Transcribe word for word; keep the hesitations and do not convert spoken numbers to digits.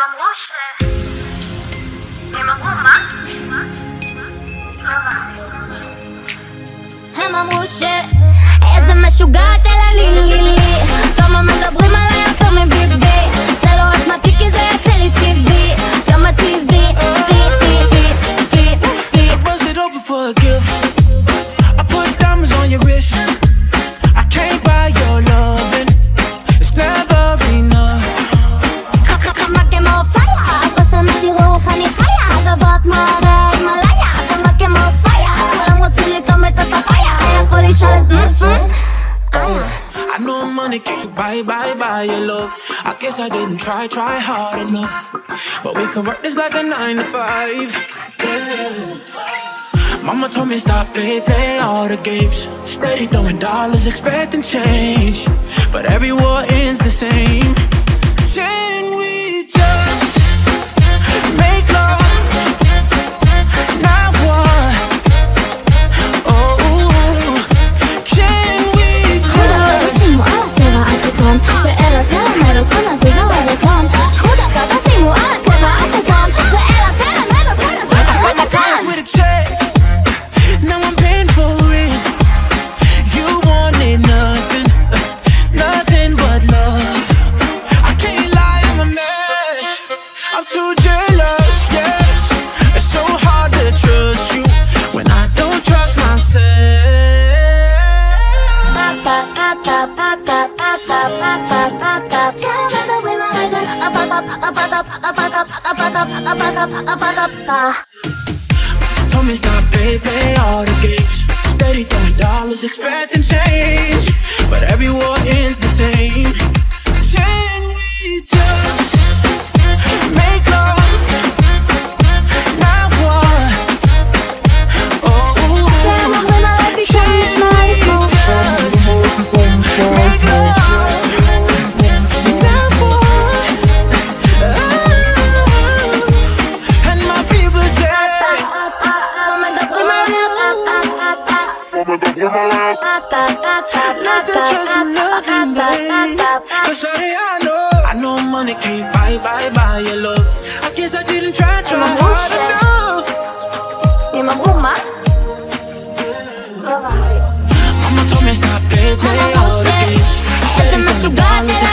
הם אמרו ש... הם אמרו מה? הם אמרו ש... איזה משוגעת אלה לי לי לי כמה מדברים עליי יותר מביבי זה לא רק מתיק כי זה יצא לי טבעי כמה טבעי Was it over for a gift? I put diamonds on your wrist I can't buy your loving It's never enough כמה כמו פאיה הבוסם תראו איך אני חיה הגבות מראה עם הליה כמה כמו פאיה כולם רוצים לקום את הפאיה היה פה להישאר את זה I know money can't buy, buy, buy your love I guess I didn't try, try hard enough But we can work this like a nine to five yeah. Mama told me stop, play, play all the games Steady throwing dollars, expecting change But every war ends the same Can we just make love? Not war ואלה תלמד אותך נזיז הורד אטום חודה פה תשימו על הצבע הצטום ואלה תלמד אותך נזיז הורד אטום Now I'm paying for it You wanted nothing Nothing but love I can't lie, I'm a mess I'm too jealous, yes It's so hard to trust you When I don't trust myself Papa, papa, papa Told me stop, play, play all the games Steady throwing dollars, expecting change But every war ends the same Can we just make love? Not war Oh, can we just make love? Not to trust in nothing, babe But shawty, I know I know money can't buy, buy, buy your love I guess I didn't try, try hard enough In my room, ma Mama told me stop, play, play all the games It's a mess you got